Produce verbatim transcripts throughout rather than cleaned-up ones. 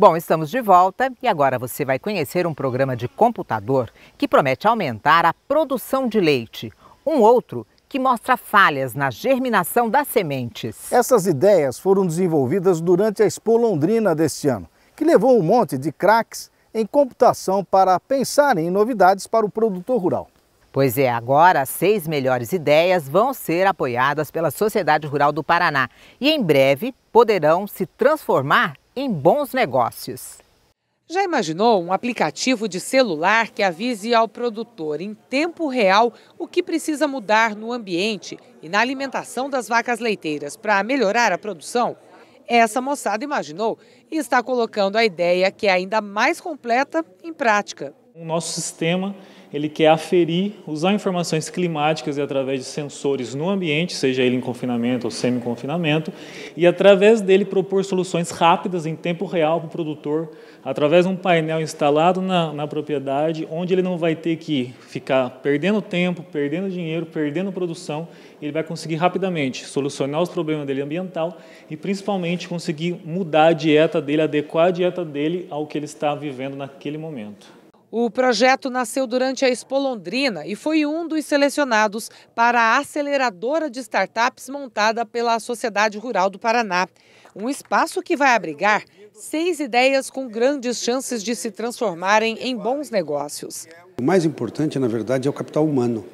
Bom, estamos de volta e agora você vai conhecer um programa de computador que promete aumentar a produção de leite. Um outro que mostra falhas na germinação das sementes. Essas ideias foram desenvolvidas durante a Expo Londrina deste ano, que levou um monte de craques em computação para pensarem em novidades para o produtor rural. Pois é, agora as seis melhores ideias vão ser apoiadas pela Sociedade Rural do Paraná e em breve poderão se transformar em bons negócios. Já imaginou um aplicativo de celular que avise ao produtor em tempo real o que precisa mudar no ambiente e na alimentação das vacas leiteiras para melhorar a produção? Essa moçada imaginou e está colocando a ideia, que é ainda mais completa, em prática. O nosso sistema, ele quer aferir, usar informações climáticas e através de sensores no ambiente, seja ele em confinamento ou semi-confinamento, e através dele propor soluções rápidas em tempo real para o produtor, através de um painel instalado na, na propriedade, onde ele não vai ter que ficar perdendo tempo, perdendo dinheiro, perdendo produção. Ele vai conseguir rapidamente solucionar os problemas dele ambiental e principalmente conseguir mudar a dieta dele, adequar a dieta dele ao que ele está vivendo naquele momento. O projeto nasceu durante a Expo Londrina e foi um dos selecionados para a aceleradora de startups montada pela Sociedade Rural do Paraná. Um espaço que vai abrigar seis ideias com grandes chances de se transformarem em bons negócios. O mais importante, na verdade, é o capital humano.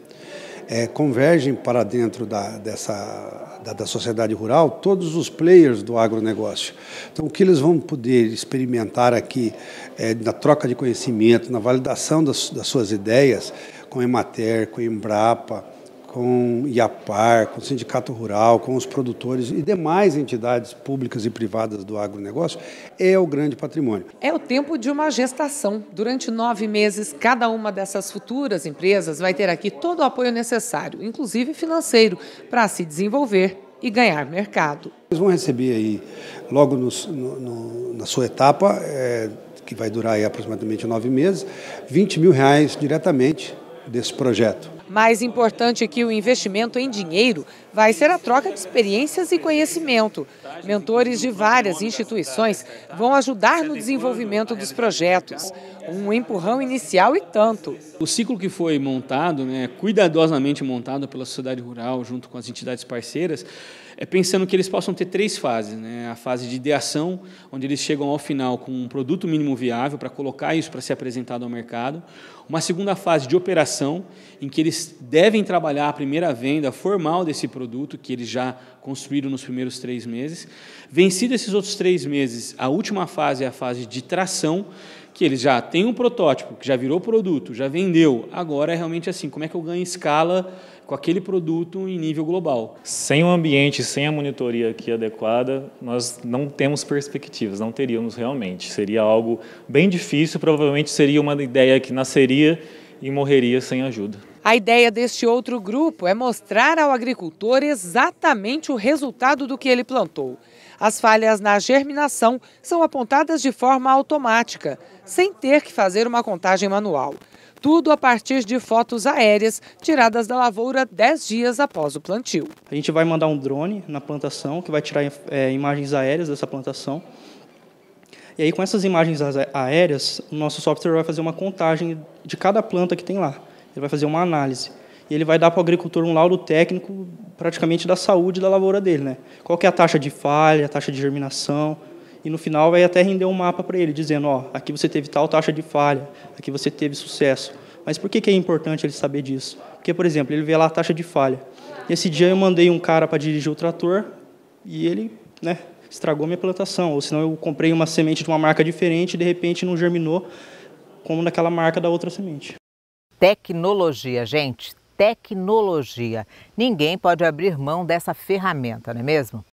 É, convergem para dentro da, dessa, da, da sociedade rural todos os players do agronegócio. Então, o que eles vão poder experimentar aqui é, na troca de conhecimento, na validação das, das suas ideias com a Emater, com a Embrapa, com o I A P A R, com o Sindicato Rural, com os produtores e demais entidades públicas e privadas do agronegócio, é o grande patrimônio. É o tempo de uma gestação. Durante nove meses, cada uma dessas futuras empresas vai ter aqui todo o apoio necessário, inclusive financeiro, para se desenvolver e ganhar mercado. Eles vão receber aí, logo no, no, na sua etapa, é, que vai durar aí aproximadamente nove meses, vinte mil reais diretamente desse projeto. Mais importante que o investimento em dinheiro vai ser a troca de experiências e conhecimento. Mentores de várias instituições vão ajudar no desenvolvimento dos projetos. Um empurrão inicial e tanto. O ciclo que foi montado, né, cuidadosamente montado pela sociedade rural, junto com as entidades parceiras, é pensando que eles possam ter três fases, né? A fase de ideação, onde eles chegam ao final com um produto mínimo viável para colocar isso para ser apresentado ao mercado. Uma segunda fase de operação, em que eles devem trabalhar a primeira venda formal desse produto, que eles já construíram nos primeiros três meses. Vencido esses outros três meses, a última fase é a fase de tração, que eles já têm um protótipo, que já virou produto, já vendeu. Agora é realmente assim, como é que eu ganho escala com aquele produto em nível global? Sem o ambiente, sem a monitoria aqui adequada, nós não temos perspectivas, não teríamos realmente. Seria algo bem difícil, provavelmente seria uma ideia que nasceria e morreria sem ajuda. A ideia deste outro grupo é mostrar ao agricultor exatamente o resultado do que ele plantou. As falhas na germinação são apontadas de forma automática, sem ter que fazer uma contagem manual. Tudo a partir de fotos aéreas tiradas da lavoura dez dias após o plantio. A gente vai mandar um drone na plantação, que vai tirar é, imagens aéreas dessa plantação. E aí, com essas imagens aéreas, o nosso software vai fazer uma contagem de cada planta que tem lá. Ele vai fazer uma análise. E ele vai dar para o agricultor um laudo técnico praticamente da saúde da lavoura dele, né? Qual que é a taxa de falha, a taxa de germinação. E no final vai até render um mapa para ele, dizendo, ó, aqui você teve tal taxa de falha, aqui você teve sucesso. Mas por que que é importante ele saber disso? Porque, por exemplo, ele vê lá a taxa de falha. Esse dia eu mandei um cara para dirigir o trator e ele, né, estragou minha plantação. Ou senão eu comprei uma semente de uma marca diferente e de repente não germinou como naquela marca da outra semente. Tecnologia, gente, tecnologia. Ninguém pode abrir mão dessa ferramenta, não é mesmo?